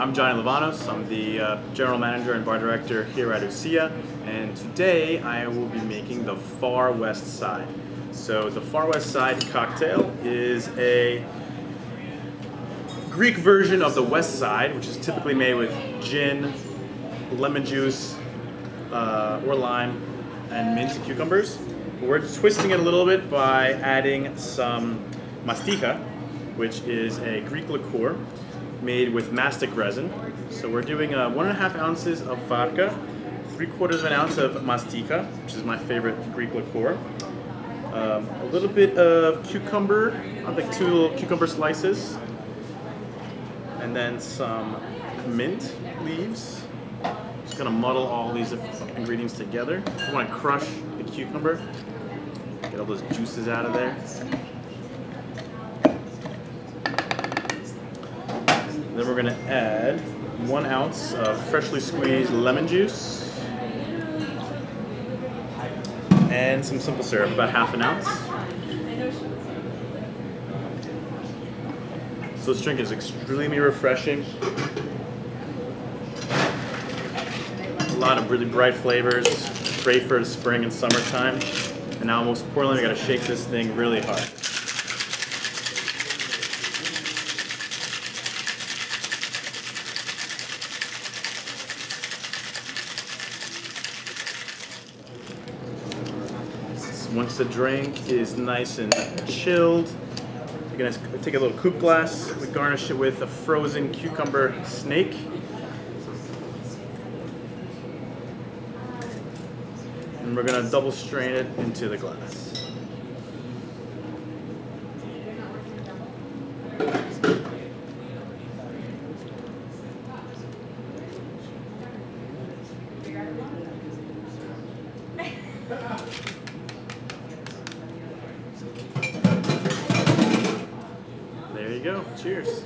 I'm Johnny Livanos. I'm the General Manager and Bar Director here at Ousia, and today I will be making the Far West Side. So the Far West Side cocktail is a Greek version of the West Side, which is typically made with gin, lemon juice, or lime, and mint and cucumbers. We're twisting it a little bit by adding some Mastiha, which is a Greek liqueur made with mastic resin. So we're doing 1.5 ounces of vodka, 3/4 of an ounce of Mastiha, which is my favorite Greek liqueur, a little bit of cucumber, I think 2 little cucumber slices, and then some mint leaves. Just gonna muddle all these ingredients together. You wanna crush the cucumber, get all those juices out of there. Then we're gonna add 1 ounce of freshly squeezed lemon juice and some simple syrup, about 1/2 ounce. So this drink is extremely refreshing. A lot of really bright flavors, great for spring and summertime. And now most importantly, we gotta shake this thing really hard. Once the drink is nice and chilled, you're going to take a little coupe glass. We garnish it with a frozen cucumber snake. And we're going to double strain it into the glass. There you go. Cheers.